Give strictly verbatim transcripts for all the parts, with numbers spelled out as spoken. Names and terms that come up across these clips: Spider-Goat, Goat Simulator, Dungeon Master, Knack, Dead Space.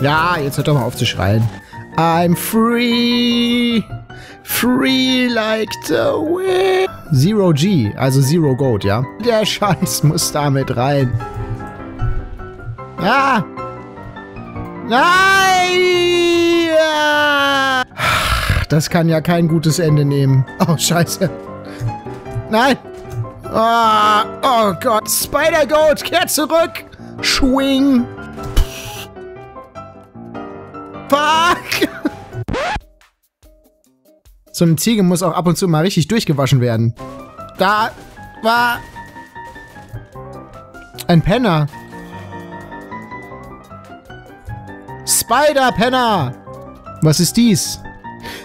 Ja, jetzt hört doch mal auf zu schreien. I'm free. Free like the wind. Zero G, also Zero Goat, ja? Der Schatz muss damit rein. Ah! Nein! Ah! Das kann ja kein gutes Ende nehmen. Oh, scheiße. Nein! Oh, oh Gott, Spider-Goat, kehr zurück! Schwing! Fuck! So eine Ziege muss auch ab und zu mal richtig durchgewaschen werden. Da war ein Penner. Spider-Penner! Was ist dies?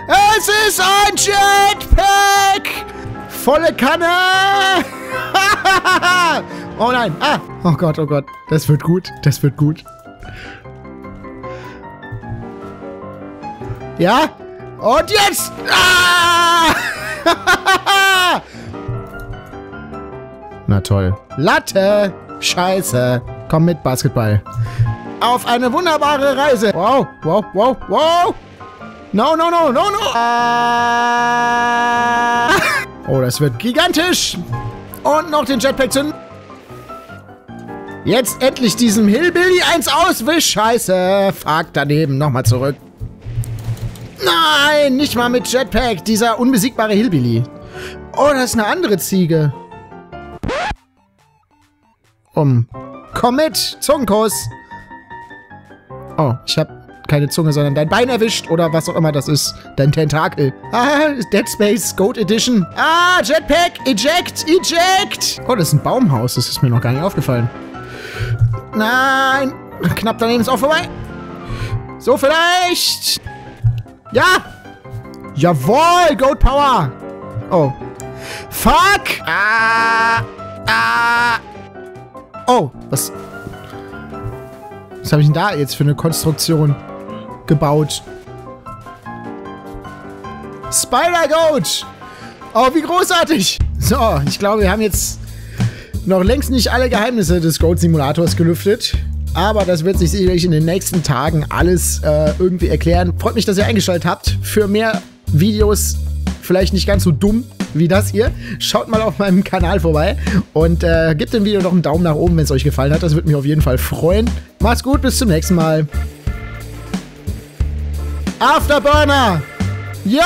Es ist ein Jetpack! Volle Kanne! Oh nein! Ah! Oh Gott, oh Gott. Das wird gut. Das wird gut. Ja? Und jetzt! Ah! Na toll. Latte! Scheiße! Komm mit, Basketball. Auf eine wunderbare Reise! Wow, wow, wow, wow! No, no, no, no, no! Ah! Oh, das wird gigantisch! Und noch den Jetpack zünden. Jetzt endlich diesem Hillbilly eins auswisch! Scheiße! Fuck, daneben, nochmal zurück. Nein, nicht mal mit Jetpack, dieser unbesiegbare Hillbilly. Oh, das ist eine andere Ziege. Um. Komm mit, Zungenkuss. Oh, ich hab keine Zunge, sondern dein Bein erwischt oder was auch immer das ist. Dein Tentakel. Ah, Dead Space, Goat Edition. Ah, Jetpack, eject, eject. Oh, das ist ein Baumhaus, das ist mir noch gar nicht aufgefallen. Nein, knapp daneben ist auch vorbei. So vielleicht. Ja! Jawohl! Goat Power! Oh. Fuck! Ah! Ah! Oh, was? Was habe ich denn da jetzt für eine Konstruktion gebaut? Spider-Goat! Oh, wie großartig! So, ich glaube, wir haben jetzt noch längst nicht alle Geheimnisse des Goat Simulators gelüftet. Aber das wird sich sicherlich in den nächsten Tagen alles äh, irgendwie erklären. Freut mich, dass ihr eingeschaltet habt. Für mehr Videos, vielleicht nicht ganz so dumm wie das hier, schaut mal auf meinem Kanal vorbei. Und äh, gebt dem Video noch einen Daumen nach oben, wenn es euch gefallen hat. Das würde mich auf jeden Fall freuen. Macht's gut, bis zum nächsten Mal. Afterburner! Ja!